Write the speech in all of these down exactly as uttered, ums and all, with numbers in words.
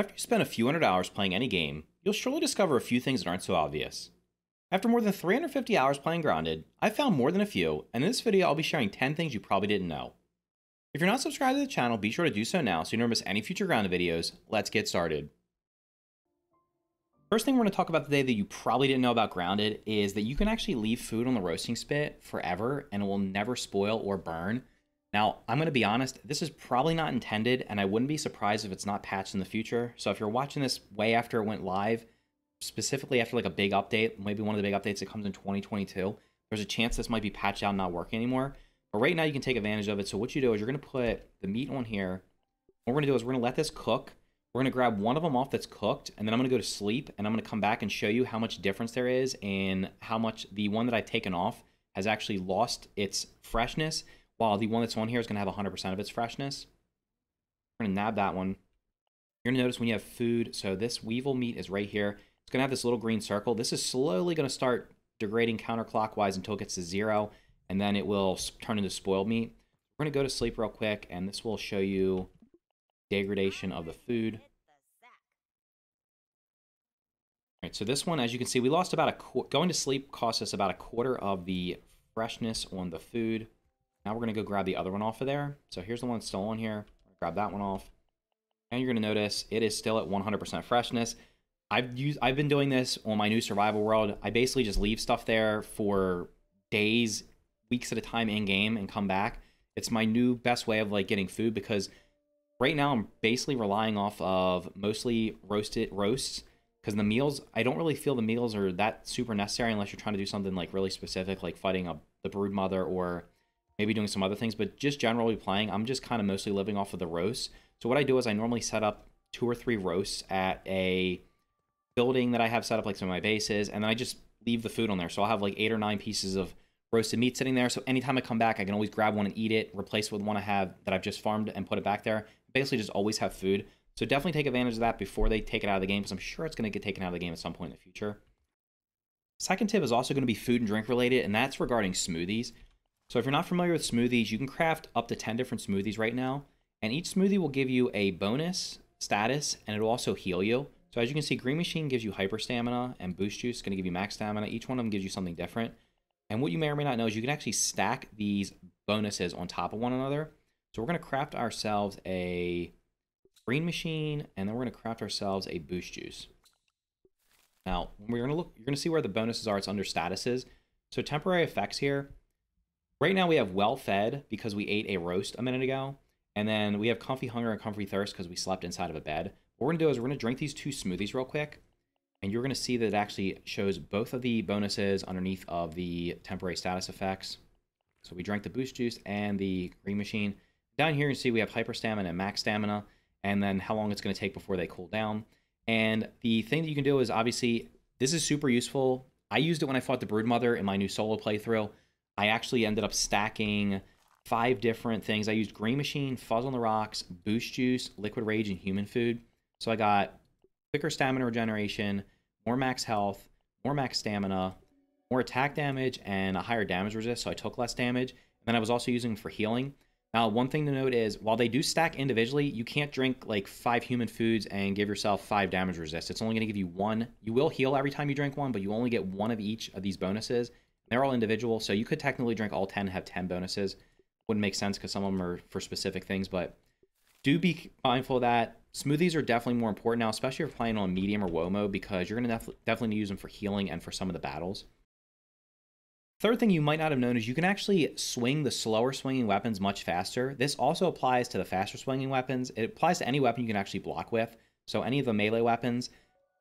After you spend a few hundred hours playing any game, you'll surely discover a few things that aren't so obvious. After more than three hundred fifty hours playing Grounded, I've found more than a few, and in this video I'll be sharing ten things you probably didn't know. If you're not subscribed to the channel, be sure to do so now so you never miss any future Grounded videos. Let's get started. First thing we're going to talk about today that you probably didn't know about Grounded is that you can actually leave food on the roasting spit forever and it will never spoil or burn. Now, I'm going to be honest, this is probably not intended, and I wouldn't be surprised if it's not patched in the future. So if you're watching this way after it went live, specifically after like a big update, maybe one of the big updates that comes in twenty twenty-two, there's a chance this might be patched out and not working anymore. But right now you can take advantage of it. So what you do is you're going to put the meat on here. What we're going to do is we're going to let this cook. We're going to grab one of them off that's cooked, and then I'm going to go to sleep, and I'm going to come back and show you how much difference there is in how much the one that I've taken off has actually lost its freshness, while the one that's on here is going to have one hundred percent of its freshness. We're going to nab that one. You're going to notice when you have food, so this weevil meat is right here. It's going to have this little green circle. This is slowly going to start degrading counterclockwise until it gets to zero, and then it will turn into spoiled meat. We're going to go to sleep real quick, and this will show you degradation of the food. All right, so this one, as you can see, we lost about a quarter. Going to sleep cost us about a quarter of the freshness on the food. Now we're going to go grab the other one off of there. So here's the one still on here. Grab that one off. And you're going to notice it is still at one hundred percent freshness. I've used, I've been doing this on my new survival world. I basically just leave stuff there for days, weeks at a time in game and come back. It's my new best way of like getting food, because right now I'm basically relying off of mostly roasted roasts, because the meals, I don't really feel the meals are that super necessary unless you're trying to do something like really specific, like fighting a, the Broodmother, or maybe doing some other things, but just generally playing, I'm just kind of mostly living off of the roasts. So what I do is I normally set up two or three roasts at a building that I have set up, like some of my bases, and then I just leave the food on there. So I'll have like eight or nine pieces of roasted meat sitting there. So anytime I come back, I can always grab one and eat it, replace it with one I have that I've just farmed and put it back there. Basically just always have food. So definitely take advantage of that before they take it out of the game, because I'm sure it's going to get taken out of the game at some point in the future. Second tip is also going to be food and drink related, and that's regarding smoothies. So if you're not familiar with smoothies, you can craft up to ten different smoothies right now, and each smoothie will give you a bonus status, and it'll also heal you. So as you can see, Green Machine gives you hyper stamina, and Boost Juice is going to give you max stamina. Each one of them gives you something different. And what you may or may not know is you can actually stack these bonuses on top of one another. So we're going to craft ourselves a Green Machine, and then we're going to craft ourselves a Boost Juice. Now, we're going to look, you're going to see where the bonuses are. It's under statuses. So temporary effects here. Right now we have well-fed because we ate a roast a minute ago, and then we have comfy hunger and comfy thirst because we slept inside of a bed. What we're going to do is we're going to drink these two smoothies real quick, and you're going to see that it actually shows both of the bonuses underneath of the temporary status effects. So we drank the Boost Juice and the Green Machine. Down here you can see we have hyper stamina and max stamina, and then how long it's going to take before they cool down. And the thing that you can do is, obviously, this is super useful. I used it when I fought the Broodmother in my new solo playthrough. I actually ended up stacking five different things. I used Green Machine, Fuzz on the Rocks, Boost Juice, Liquid Rage, and Human Food. So I got quicker stamina regeneration, more max health, more max stamina, more attack damage, and a higher damage resist, so I took less damage. And then I was also using them for healing. Now, one thing to note is, while they do stack individually, you can't drink like five Human Foods and give yourself five damage resist. It's only going to give you one. You will heal every time you drink one, but you only get one of each of these bonuses. They're all individual, so you could technically drink all ten and have ten bonuses. Wouldn't make sense because some of them are for specific things, but do be mindful of that. Smoothies are definitely more important now, especially if you're playing on medium or woe mode, because you're going to definitely use them for healing and for some of the battles. Third thing you might not have known is you can actually swing the slower swinging weapons much faster. This also applies to the faster swinging weapons. It applies to any weapon you can actually block with, so any of the melee weapons.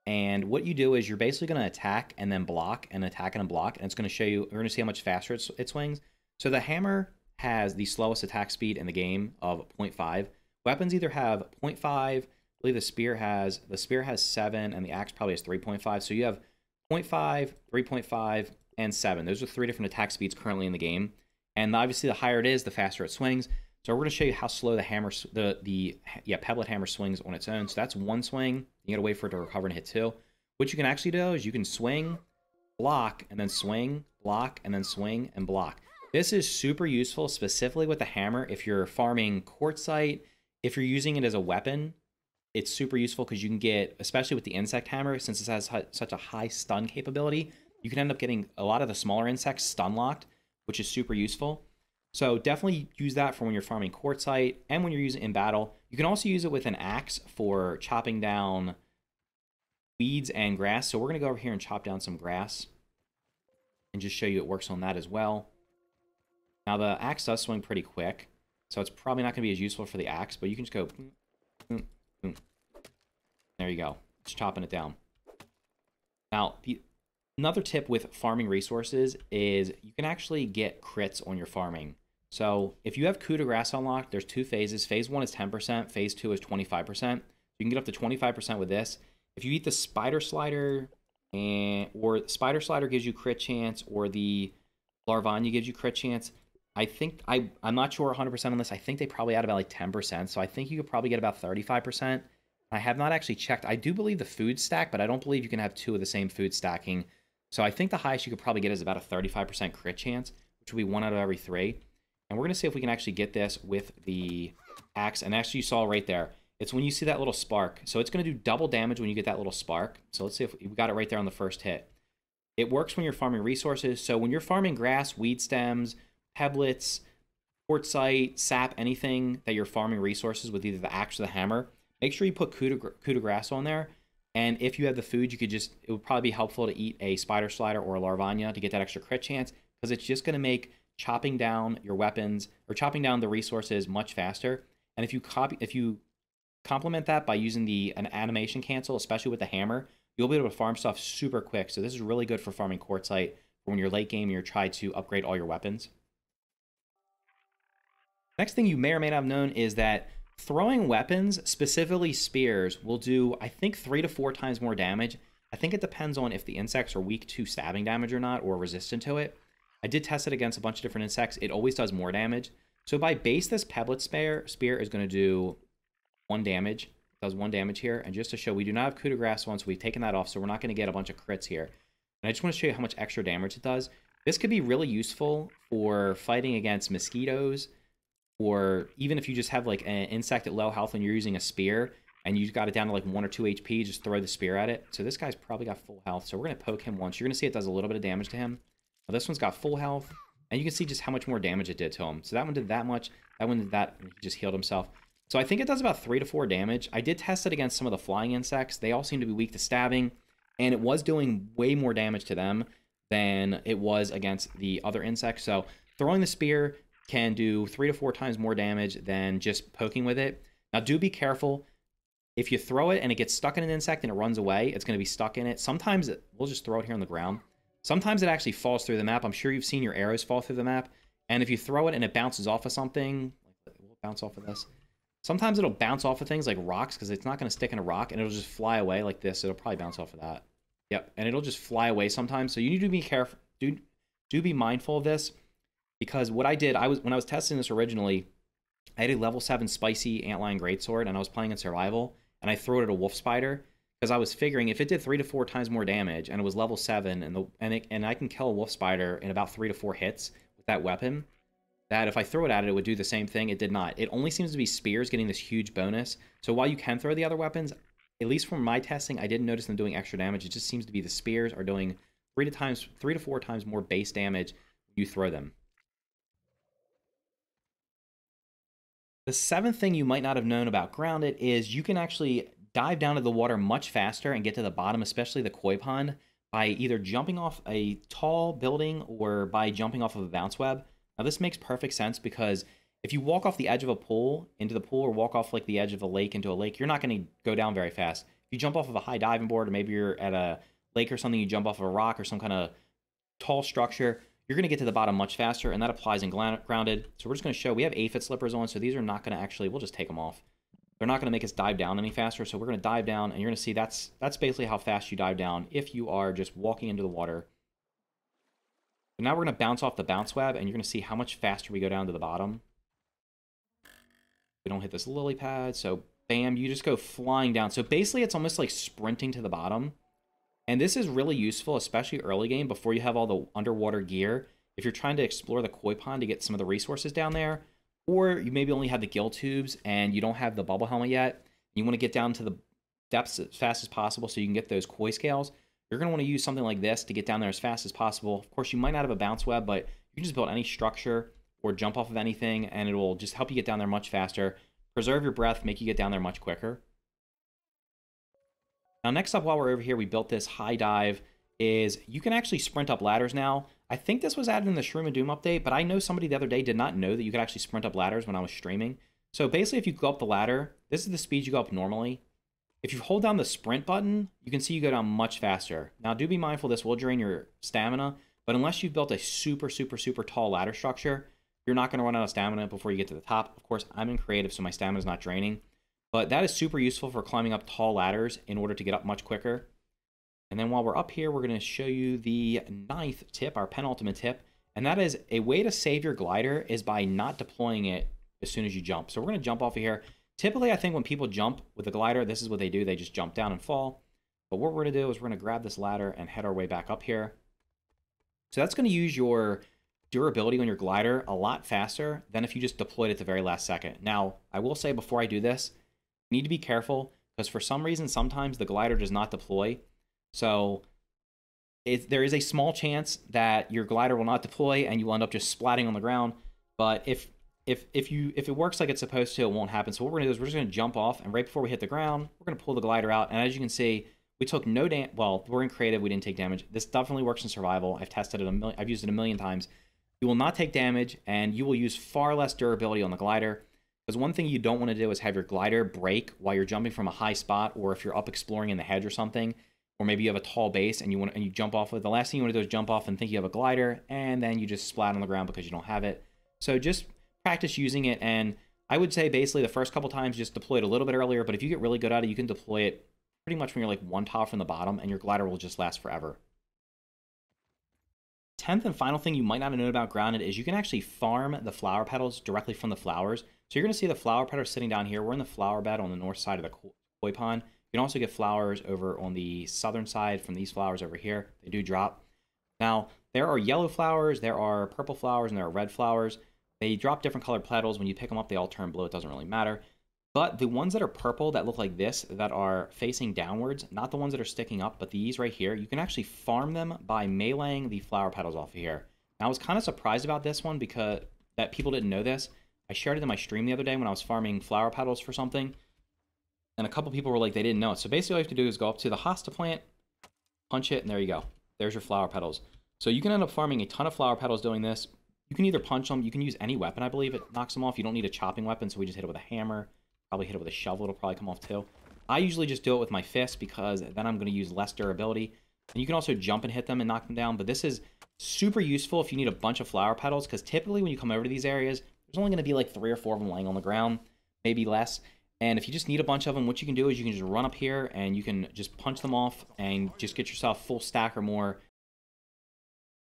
And what you do is you're basically going to attack and then block and attack and block, and it's going to show you, we're going to see how much faster it, it swings. So the hammer has the slowest attack speed in the game of zero point five. Weapons either have zero point five, I believe the spear has, the spear has seven, and the axe probably has three point five. So you have zero point five, three point five, and seven. Those are three different attack speeds currently in the game. And obviously the higher it is, the faster it swings. So we're going to show you how slow the hammer, the the yeah pebblet hammer swings on its own. So that's one swing. You got to wait for it to recover and hit two. What you can actually do is you can swing, block, and then swing, block, and then swing, and block. This is super useful, specifically with the hammer, if you're farming quartzite, if you're using it as a weapon, It's super useful because you can get, especially with the insect hammer, since this has such a high stun capability, you can end up getting a lot of the smaller insects stun locked, which is super useful. So definitely use that for when you're farming quartzite and when you're using it in battle. You can also use it with an axe for chopping down weeds and grass. So we're going to go over here and chop down some grass and just show you it works on that as well. Now the axe does swing pretty quick, so it's probably not going to be as useful for the axe, but you can just go... There you go. Just chopping it down. Now, the, another tip with farming resources is you can actually get crits on your farming. So if you have Coup de Grâce unlocked, there's two phases. Phase one is ten percent. Phase two is twenty-five percent. You can get up to twenty-five percent with this. If you eat the Spider Slider, and, or Spider Slider gives you crit chance, or the Larvanya gives you crit chance. I think, I, I'm not sure one hundred percent on this. I think they probably add about like ten percent. So I think you could probably get about thirty-five percent. I have not actually checked. I do believe the food stack, but I don't believe you can have two of the same food stacking. So I think the highest you could probably get is about a thirty-five percent crit chance, which would be one out of every three. And we're going to see if we can actually get this with the axe. And actually you saw right there, it's when you see that little spark. So it's going to do double damage when you get that little spark. So let's see if we got it right there on the first hit. It works when you're farming resources. So when you're farming grass, weed stems, pebblets, quartzite, sap, anything that you're farming resources with either the axe or the hammer, make sure you put Coup de, Coup de Grâce on there. And if you have the food, you could just, it would probably be helpful to eat a Spider Slider or a Larvanya to get that extra crit chance, because it's just going to make chopping down your weapons or chopping down the resources much faster. And if you copy, if you complement that by using the an animation cancel, especially with the hammer, you'll be able to farm stuff super quick. So this is really good for farming quartzite for when you're late game and you're trying to upgrade all your weapons. Next thing you may or may not have known is that throwing weapons, specifically spears, will do, I think, three to four times more damage. I think it depends on if the insects are weak to stabbing damage or not, or resistant to it. I did test it against a bunch of different insects. It always does more damage. So by base, this pebblet spear, spear is going to do one damage. It does one damage here. And just to show, we do not have Coup de Grâce on, so we've taken that off, so we're not going to get a bunch of crits here. And I just want to show you how much extra damage it does. This could be really useful for fighting against mosquitoes, or even if you just have like an insect at low health and you're using a spear and you got it down to like one or two H P, just throw the spear at it. So this guy's probably got full health. So we're going to poke him once. You're going to see it does a little bit of damage to him. Now this one's got full health, and you can see just how much more damage it did to him. So that one did that much. That one did that. And he just healed himself. So I think it does about three to four damage. I did test it against some of the flying insects. They all seem to be weak to stabbing, and it was doing way more damage to them than it was against the other insects. So throwing the spear can do three to four times more damage than just poking with it. Now do be careful. If you throw it and it gets stuck in an insect and it runs away, it's going to be stuck in it. Sometimes it, we'll just throw it here on the ground. Sometimes it actually falls through the map. I'm sure you've seen your arrows fall through the map. And if you throw it and it bounces off of something, we'll bounce off of this. Sometimes it'll bounce off of things like rocks, because it's not going to stick in a rock, and it'll just fly away like this. It'll probably bounce off of that. Yep, and it'll just fly away sometimes. So you need to be careful. Do, do be mindful of this. Because what I did, I was when I was testing this originally, I had a level seven spicy antlion greatsword, and I was playing in survival, and I threw it at a wolf spider because I was figuring if it did three to four times more damage, and it was level seven, and the and it, and I can kill a wolf spider in about three to four hits with that weapon, that if I throw it at it, it would do the same thing. It did not. It only seems to be spears getting this huge bonus. So while you can throw the other weapons, at least from my testing, I didn't notice them doing extra damage. It just seems to be the spears are doing three to times three to four times more base damage when you throw them. The seventh thing you might not have known about Grounded is you can actually dive down to the water much faster and get to the bottom, especially the koi pond, by either jumping off a tall building or by jumping off of a bounce web. Now this makes perfect sense, because if you walk off the edge of a pool into the pool, or walk off like the edge of a lake into a lake, you're not going to go down very fast. If you jump off of a high diving board, or maybe you're at a lake or something, you jump off of a rock or some kind of tall structure, you're going to get to the bottom much faster, and that applies in Grounded. So we're just going to show, we have aphid slippers on, so these are not going to actually, we'll just take them off. They're not going to make us dive down any faster, so we're going to dive down, and you're going to see that's that's basically how fast you dive down if you are just walking into the water. So now we're going to bounce off the bounce web, and you're going to see how much faster we go down to the bottom. We don't hit this lily pad, so bam, you just go flying down. So basically it's almost like sprinting to the bottom. And this is really useful, especially early game, before you have all the underwater gear. If you're trying to explore the koi pond to get some of the resources down there, or you maybe only have the gill tubes and you don't have the bubble helmet yet, you want to get down to the depths as fast as possible so you can get those koi scales, you're going to want to use something like this to get down there as fast as possible. Of course, you might not have a bounce web, but you can just build any structure or jump off of anything, and it will just help you get down there much faster, preserve your breath, make you get down there much quicker. Now, next up, while we're over here, we built this high dive, is you can actually sprint up ladders now. I think this was added in the Shroom and Doom update, but I know somebody the other day did not know that you could actually sprint up ladders when I was streaming. So basically, if you go up the ladder, this is the speed you go up normally. If you hold down the sprint button, you can see you go down much faster. Now, do be mindful, this will drain your stamina, but unless you've built a super, super, super tall ladder structure, you're not going to run out of stamina before you get to the top. Of course, I'm in creative, so my stamina is not draining, but that is super useful for climbing up tall ladders in order to get up much quicker. And then while we're up here, we're going to show you the ninth tip, our penultimate tip, and that is a way to save your glider is by not deploying it as soon as you jump. So we're going to jump off of here. Typically, I think when people jump with a glider, this is what they do. They just jump down and fall. But what we're going to do is we're going to grab this ladder and head our way back up here. So that's going to use your durability on your glider a lot faster than if you just deployed at the very last second. Now, I will say before I do this, you need to be careful because for some reason, sometimes the glider does not deploy. So if there is a small chance that your glider will not deploy and you'll end up just splatting on the ground. But if if if you if it works like it's supposed to, it won't happen. So what we're gonna do is we're just gonna jump off, and right before we hit the ground, we're gonna pull the glider out. And as you can see, we took no damage. Well, we're in creative, we didn't take damage. This definitely works in survival. I've tested it a million, I've used it a million times. You will not take damage, and you will use far less durability on the glider. Because one thing you don't want to do is have your glider break while you're jumping from a high spot, or if you're up exploring in the hedge or something. Or maybe you have a tall base and you want to, and you jump off of it. The last thing you want to do is jump off and think you have a glider, and then you just splat on the ground because you don't have it. So just practice using it, and I would say basically the first couple times just deploy it a little bit earlier, but if you get really good at it, you can deploy it pretty much when you're like one top from the bottom, and your glider will just last forever. Tenth and final thing you might not have known about Grounded is you can actually farm the flower petals directly from the flowers. So you're going to see the flower petals sitting down here. We're in the flower bed on the north side of the koi pond. You can also get flowers over on the southern side from these flowers over here. They do drop. Now, there are yellow flowers, there are purple flowers, and there are red flowers. They drop different colored petals. When you pick them up, they all turn blue. It doesn't really matter. But the ones that are purple that look like this, that are facing downwards, not the ones that are sticking up, but these right here, you can actually farm them by meleeing the flower petals off of here. Now, I was kind of surprised about this one because that people didn't know this. I shared it in my stream the other day when I was farming flower petals for something. And a couple people were like, they didn't know it. So basically all you have to do is go up to the hosta plant, punch it, and there you go. There's your flower petals. So you can end up farming a ton of flower petals doing this. You can either punch them. You can use any weapon, I believe. It knocks them off. You don't need a chopping weapon, so we just hit it with a hammer. Probably hit it with a shovel. It'll probably come off too. I usually just do it with my fist because then I'm going to use less durability. And you can also jump and hit them and knock them down. But this is super useful if you need a bunch of flower petals because typically when you come over to these areas, there's only going to be like three or four of them laying on the ground, maybe less. And if you just need a bunch of them, what you can do is you can just run up here and you can just punch them off and just get yourself full stack or more.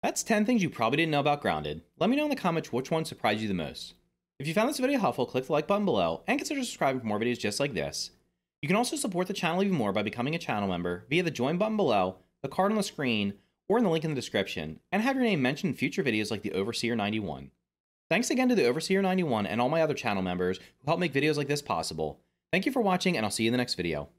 That's ten things you probably didn't know about Grounded. Let me know in the comments which one surprised you the most. If you found this video helpful, click the like button below and consider subscribing for more videos just like this. You can also support the channel even more by becoming a channel member via the join button below, the card on the screen, or in the link in the description, and have your name mentioned in future videos like the Overseer ninety-one. Thanks again to the Overseer ninety-one and all my other channel members who help make videos like this possible. Thank you for watching, and I'll see you in the next video.